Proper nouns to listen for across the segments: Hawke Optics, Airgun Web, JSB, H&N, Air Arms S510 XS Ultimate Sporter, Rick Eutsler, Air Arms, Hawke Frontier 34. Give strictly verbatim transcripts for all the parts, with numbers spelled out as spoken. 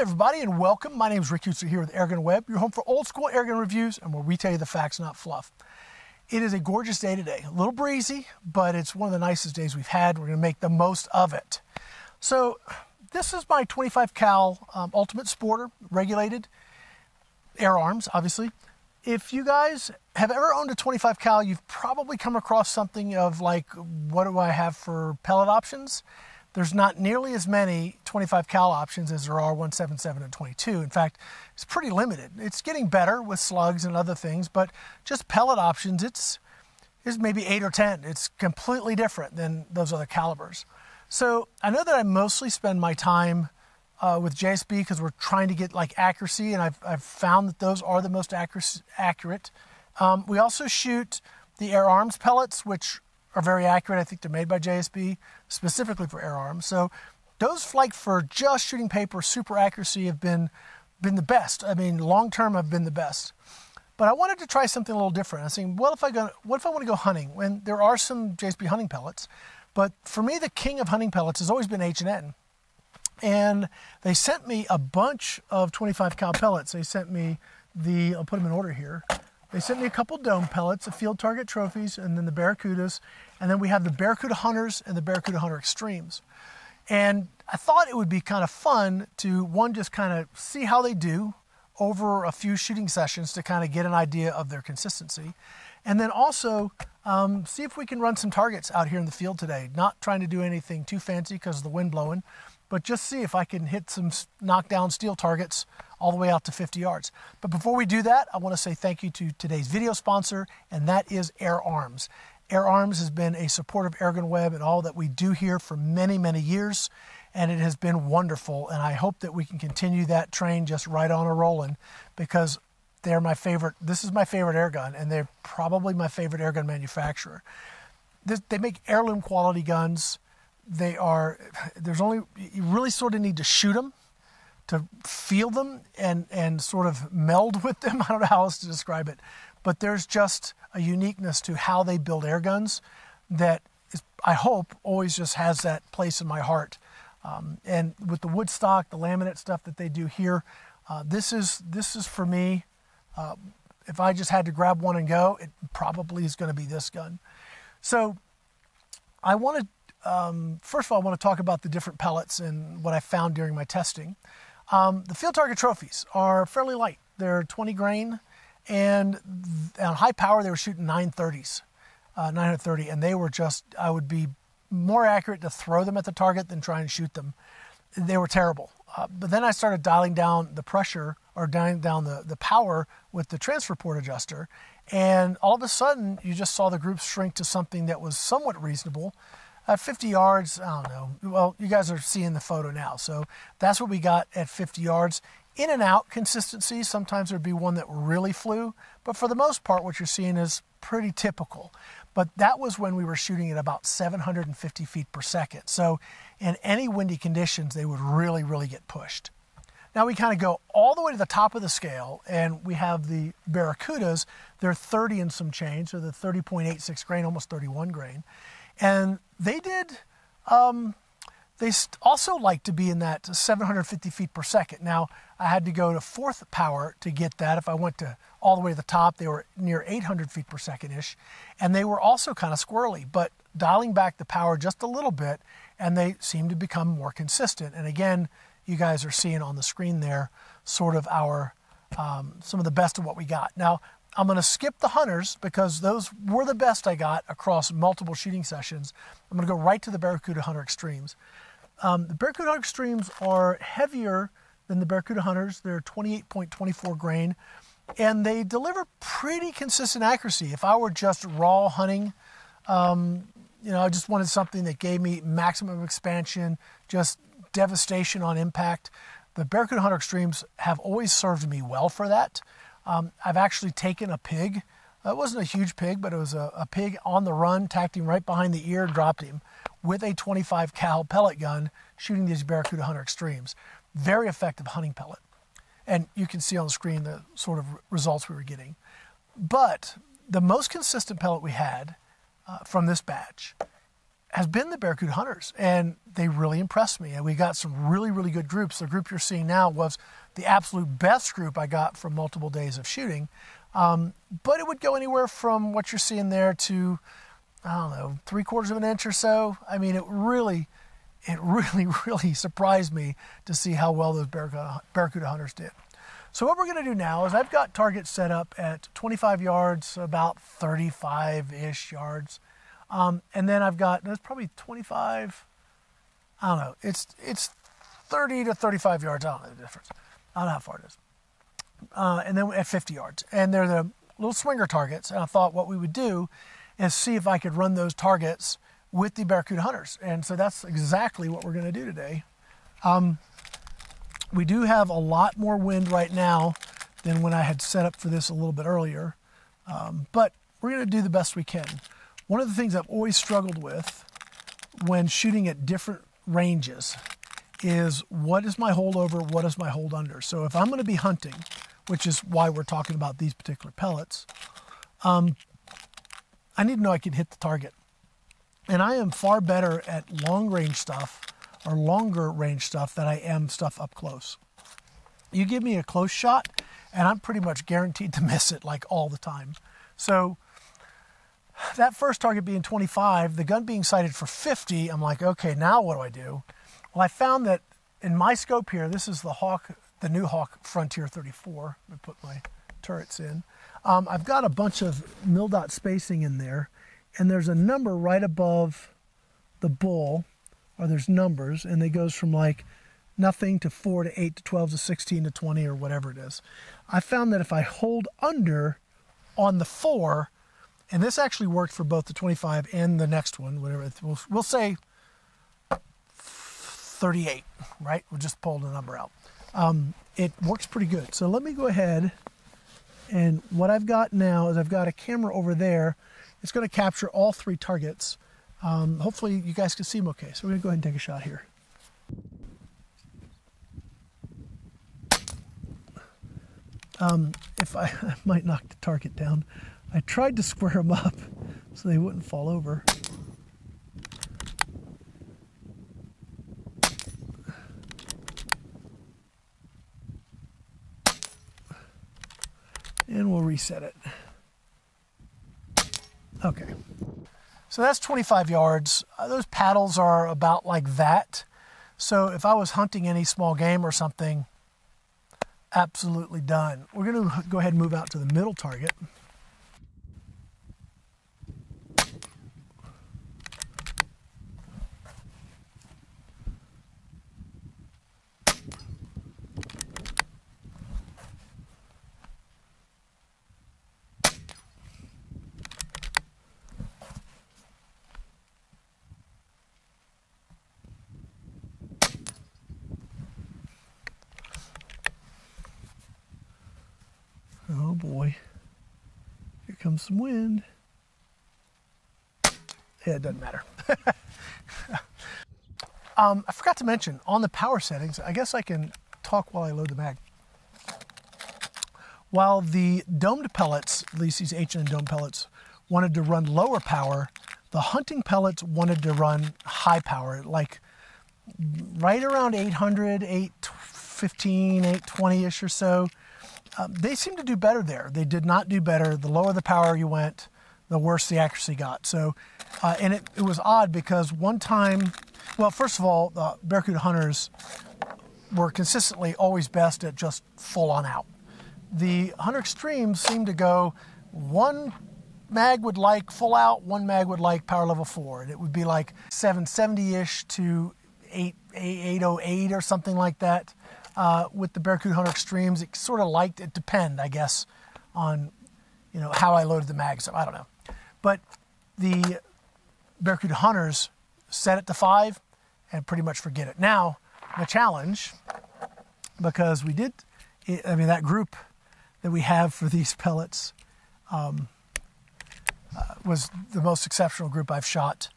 there, everybody, and welcome. My name is Rick Eutsler here with Airgun Web, your home for old school airgun reviews and where we tell you the facts, not fluff. It is a gorgeous day today. A little breezy, but it's one of the nicest days we've had. We're going to make the most of it. So this is my twenty-five cal um, Ultimate Sporter, regulated, Air Arms, obviously. If you guys have ever owned a twenty-five cal, you've probably come across something of like, what do I have for pellet options? There's not nearly as many twenty-five cal options as there are one seventy-seven and twenty-two. In fact, it's pretty limited. It's getting better with slugs and other things, but just pellet options, it's, it's maybe eight or ten. It's completely different than those other calibers. So I know that I mostly spend my time uh, with J S B because we're trying to get like accuracy, and I've, I've found that those are the most accurate. Um, we also shoot the Air Arms pellets, which are very accurate. I think they're made by J S B specifically for Air Arms. So those, like for just shooting paper, super accuracy have been been the best. I mean, long term have been the best. But I wanted to try something a little different. I was thinking, well, if I go, what if I want to go hunting? When there are some J S B hunting pellets, but for me, the king of hunting pellets has always been H and N. And they sent me a bunch of twenty-five cal pellets. They sent me the, I'll put them in order here. They sent me a couple dome pellets, a field target trophies, and then the Barracudas. And then we have the Barracuda Hunters and the Barracuda Hunter Extremes. And I thought it would be kind of fun to, one, just kind of see how they do over a few shooting sessions to kind of get an idea of their consistency. And then also um, see if we can run some targets out here in the field today. Not trying to do anything too fancy because of the wind blowing, but just see if I can hit some knockdown steel targets all the way out to fifty yards. But before we do that, I want to say thank you to today's video sponsor, and that is Air Arms. Air Arms has been a supporter of Airgun Web and all that we do here for many, many years, and it has been wonderful. And I hope that we can continue that train just right on a rolling, because they're my favorite. This is my favorite airgun, and they're probably my favorite airgun manufacturer. This, they make heirloom quality guns. They are, there's only, you really sort of need to shoot them to feel them and, and sort of meld with them. I don't know how else to describe it, but there's just a uniqueness to how they build air guns that is, I hope, always just has that place in my heart. Um, and with the wood stock, the laminate stuff that they do here, uh, this is, this is for me, uh, if I just had to grab one and go, it probably is going to be this gun. So I wanted Um, first of all, I want to talk about the different pellets and what I found during my testing. Um, the field target trophies are fairly light. They're twenty grain, and on high power, they were shooting nine thirties, uh, nine thirty, and they were just, I would be more accurate to throw them at the target than try and shoot them. They were terrible. Uh, but then I started dialing down the pressure, or dialing down the, the power with the transfer port adjuster, and all of a sudden, you just saw the group shrink to something that was somewhat reasonable. At fifty yards, I don't know. Well, you guys are seeing the photo now. So that's what we got at fifty yards. In and out consistency. Sometimes there'd be one that really flew. But for the most part, what you're seeing is pretty typical. But that was when we were shooting at about seven hundred fifty feet per second. So in any windy conditions, they would really, really get pushed. Now we kind of go all the way to the top of the scale, and we have the Barracudas. They're thirty and some change. So they're thirty point eight six grain, almost thirty-one grain. And they did, um, they also like to be in that seven hundred fifty feet per second. Now, I had to go to fourth power to get that. If I went to all the way to the top, they were near eight hundred feet per second-ish. And they were also kind of squirrely, but dialing back the power just a little bit, and they seemed to become more consistent. And again, you guys are seeing on the screen there sort of our, um, some of the best of what we got. Now, I'm going to skip the hunters because those were the best I got across multiple shooting sessions. I'm going to go right to the Barracuda Hunter Extremes. Um, the Barracuda Hunter Extremes are heavier than the Barracuda Hunters. They're twenty-eight point two four grain, and they deliver pretty consistent accuracy. If I were just raw hunting, um, you know, I just wanted something that gave me maximum expansion, just devastation on impact. The Barracuda Hunter Extremes have always served me well for that. Um, I've actually taken a pig. It wasn't a huge pig, but it was a, a pig on the run, tacked him right behind the ear, dropped him with a twenty-five cal pellet gun, shooting these Barracuda Hunter Extremes. Very effective hunting pellet. And you can see on the screen the sort of results we were getting. But the most consistent pellet we had uh, from this batch has been the Barracuda hunters, and they really impressed me. And we got some really, really good groups. The group you're seeing now was the absolute best group I got from multiple days of shooting. Um, but it would go anywhere from what you're seeing there to, I don't know, three quarters of an inch or so. I mean, it really, it really, really surprised me to see how well those Barracuda, Barracuda hunters did. So what we're gonna do now is I've got targets set up at twenty-five yards, about thirty-five-ish yards. Um, and then I've got, that's probably twenty-five, I don't know, it's it's thirty to thirty-five yards, I don't know the difference. I don't know how far it is. Uh, and then at fifty yards. And they're the little swinger targets. And I thought what we would do is see if I could run those targets with the Barracuda hunters. And so that's exactly what we're gonna do today. Um, we do have a lot more wind right now than when I had set up for this a little bit earlier. Um, but we're gonna do the best we can. One of the things I've always struggled with when shooting at different ranges is what is my hold over, what is my hold under. So if I'm going to be hunting, which is why we're talking about these particular pellets, um, I need to know I can hit the target. And I am far better at long range stuff or longer range stuff than I am stuff up close. You give me a close shot and I'm pretty much guaranteed to miss it like all the time. So that first target being twenty-five, the gun being sighted for fifty, I'm like, okay, now what do I do? Well, I found that in my scope here, this is the Hawke, the new Hawke Frontier thirty-four. I put my turrets in. Um, I've got a bunch of mil dot spacing in there, and there's a number right above the bull, or there's numbers, and it goes from like nothing to four to eight to twelve to sixteen to twenty or whatever it is. I found that if I hold under on the four, and this actually worked for both the twenty-five and the next one, whatever, we'll, we'll say thirty-eight, right? We'll just pull the number out. Um, it works pretty good. So let me go ahead, and what I've got now is I've got a camera over there. It's gonna capture all three targets. Um, hopefully you guys can see them okay. So we're gonna go ahead and take a shot here. Um, if I, I might knock the target down. I tried to square them up so they wouldn't fall over. And we'll reset it. Okay. So that's twenty-five yards. Uh, those paddles are about like that. So if I was hunting any small game or something, absolutely done. We're going to go ahead and move out to the middle target. Oh boy, here comes some wind. Yeah, it doesn't matter. um, I forgot to mention, on the power settings, I guess I can talk while I load the mag. While the domed pellets, at least these H and N domed pellets, wanted to run lower power, the hunting pellets wanted to run high power, like right around eight hundred, eight fifteen, eight twenty-ish or so. Um, they seemed to do better there. They did not do better. The lower the power you went, the worse the accuracy got. So, uh, and it, it was odd because one time, well, first of all, the uh, Barracuda hunters were consistently always best at just full on out. The hunter extremes seemed to go, one mag would like full out, one mag would like power level four. And it would be like seven seventy-ish to eight oh eight or something like that. Uh, with the Barracuda Hunter Extremes, it sort of liked it depend, I guess, on you know how I loaded the mags up. I don't know, but the Barracuda Hunters set it to five and pretty much forget it. Now the challenge, because we did, I mean that group that we have for these pellets um, uh, was the most exceptional group I've shot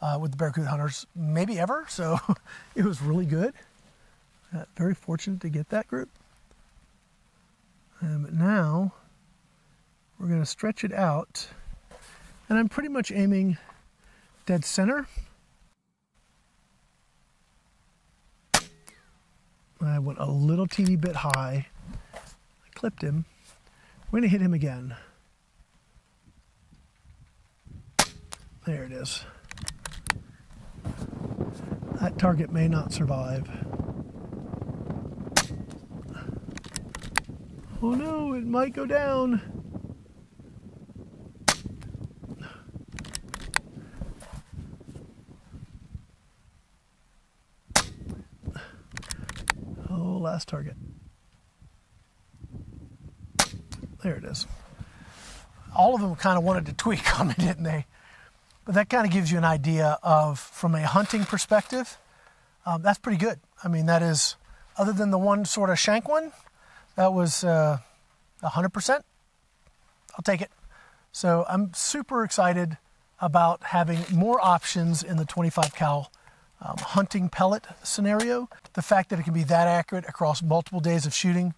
uh, with the Barracuda Hunters maybe ever. So it was really good. Uh, very fortunate to get that group. Um, but now we're going to stretch it out, and I'm pretty much aiming dead center. I went a little teeny bit high. I clipped him. We're gonna hit him again. There it is. That target may not survive. Oh no, it might go down. Oh, last target. There it is. All of them kind of wanted to tweak on me, didn't they? But that kind of gives you an idea of, from a hunting perspective, um, that's pretty good. I mean, that is, other than the one sort of shank one, that was uh, one hundred percent. I'll take it. So I'm super excited about having more options in the twenty-five cal um, hunting pellet scenario. The fact that it can be that accurate across multiple days of shooting,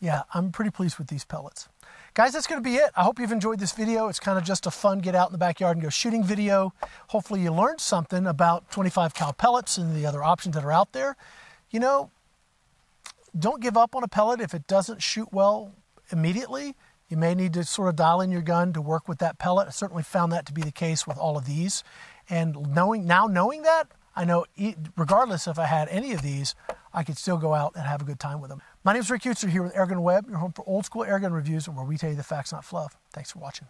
yeah, I'm pretty pleased with these pellets. Guys, that's going to be it. I hope you've enjoyed this video. It's kind of just a fun get out in the backyard and go shooting video. Hopefully you learned something about twenty-five cal pellets and the other options that are out there. You know, don't give up on a pellet if it doesn't shoot well immediately. You may need to sort of dial in your gun to work with that pellet. I certainly found that to be the case with all of these. And knowing now knowing that, I know regardless if I had any of these, I could still go out and have a good time with them. My name is Rick Eutsler here with Airgun Web, your home for old school airgun reviews and where we tell you the facts, not fluff. Thanks for watching.